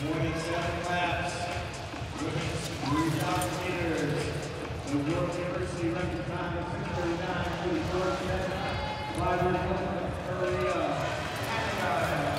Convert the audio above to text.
47 laps, with commentators, the World University record time of 6:39, 44 minutes, 5 minutes,